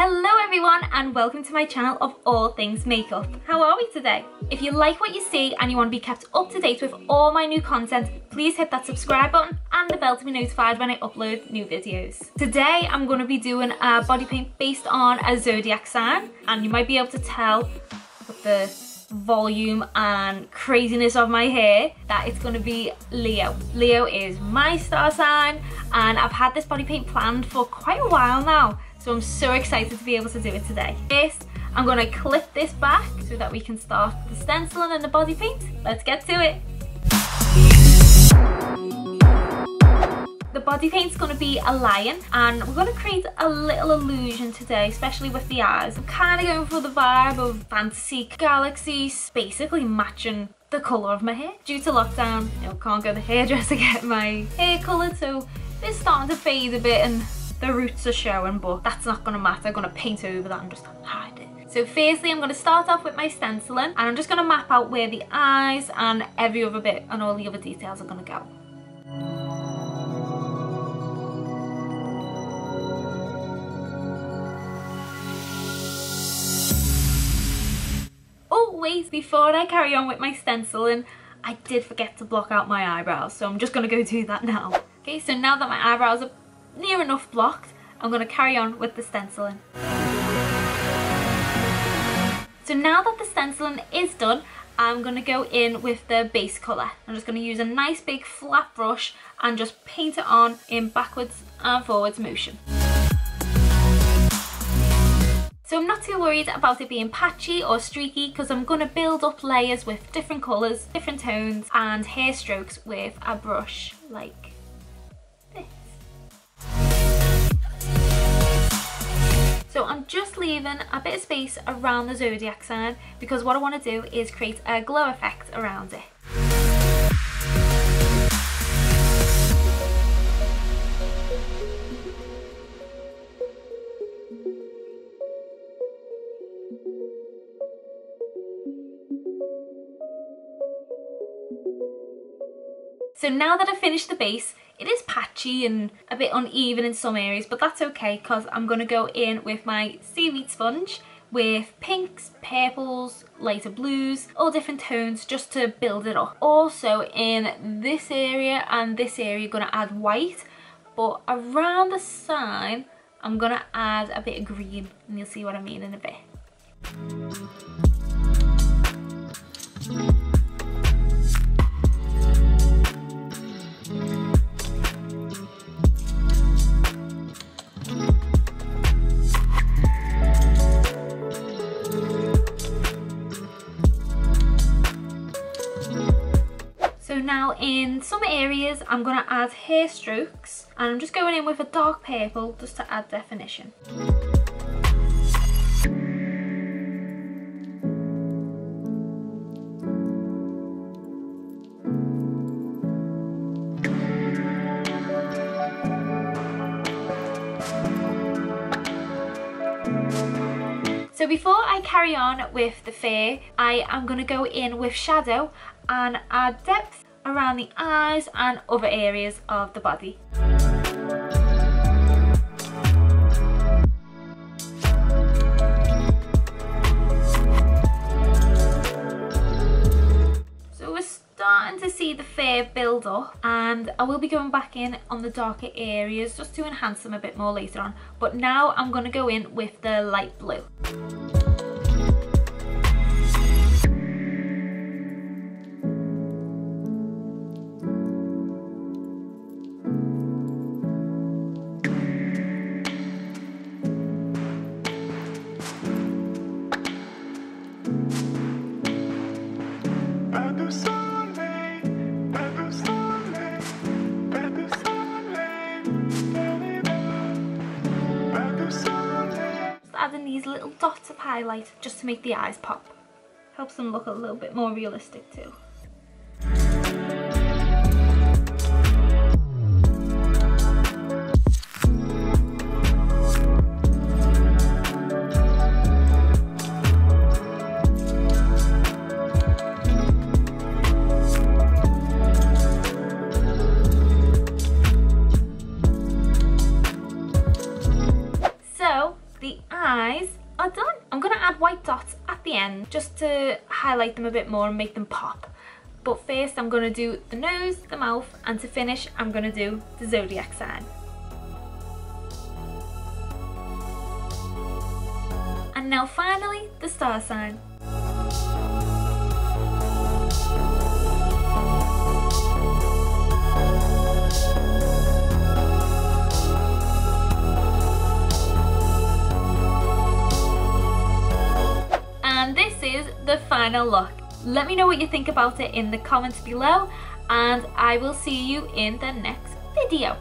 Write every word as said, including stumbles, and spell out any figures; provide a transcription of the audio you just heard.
Hello everyone and welcome to my channel of all things makeup. How are we today? If you like what you see and you want to be kept up to date with all my new content, please hit that subscribe button and the bell to be notified when I upload new videos. Today I'm going to be doing a body paint based on a zodiac sign, and you might be able to tell with the volume and craziness of my hair that it's going to be Leo. Leo is my star sign and I've had this body paint planned for quite a while now. So I'm so excited to be able to do it today. First, I'm going to clip this back so that we can start the stenciling and the body paint. Let's get to it. The body paint's going to be a lion and we're going to create a little illusion today, especially with the eyes. I'm kind of going for the vibe of fantasy galaxies, basically matching the colour of my hair. Due to lockdown, you know, can't go to the hairdresser to get my hair coloured, so it's starting to fade a bit and the roots are showing, but that's not going to matter. I'm going to paint over that and just hide it. So firstly, I'm going to start off with my stenciling and I'm just going to map out where the eyes and every other bit and all the other details are going to go. Oh wait, before I carry on with my stenciling, I did forget to block out my eyebrows, so I'm just going to go do that now. Okay, so now that my eyebrows are near enough blocked, I'm going to carry on with the stenciling. So now that the stenciling is done, I'm going to go in with the base colour. I'm just going to use a nice big flat brush and just paint it on in backwards and forwards motion. So I'm not too worried about it being patchy or streaky because I'm going to build up layers with different colours, different tones and hair strokes with a brush like So I'm just leaving a bit of space around the zodiac sign because what I want to do is create a glow effect around it. So now that I've finished the base, it is patchy and a bit uneven in some areas, but that's okay because I'm going to go in with my seaweed sponge with pinks, purples, lighter blues, all different tones just to build it up. Also in this area and this area you're going to add white, but around the sign I'm going to add a bit of green and you'll see what I mean in a bit. Now in some areas I'm going to add hair strokes and I'm just going in with a dark purple just to add definition. So before I carry on with the fur, I am going to go in with shadow and add depth around the eyes and other areas of the body. So we're starting to see the fur build up and I will be going back in on the darker areas just to enhance them a bit more later on, but now I'm going to go in with the light blue. Little dots of highlight just to make the eyes pop. Helps them look a little bit more realistic too. eyes are done. I'm going to add white dots at the end just to highlight them a bit more and make them pop. But first I'm going to do the nose, the mouth, and to finish I'm going to do the zodiac sign. And now finally, the star sign. And this is the final look. Let me know what you think about it in the comments below, and I will see you in the next video.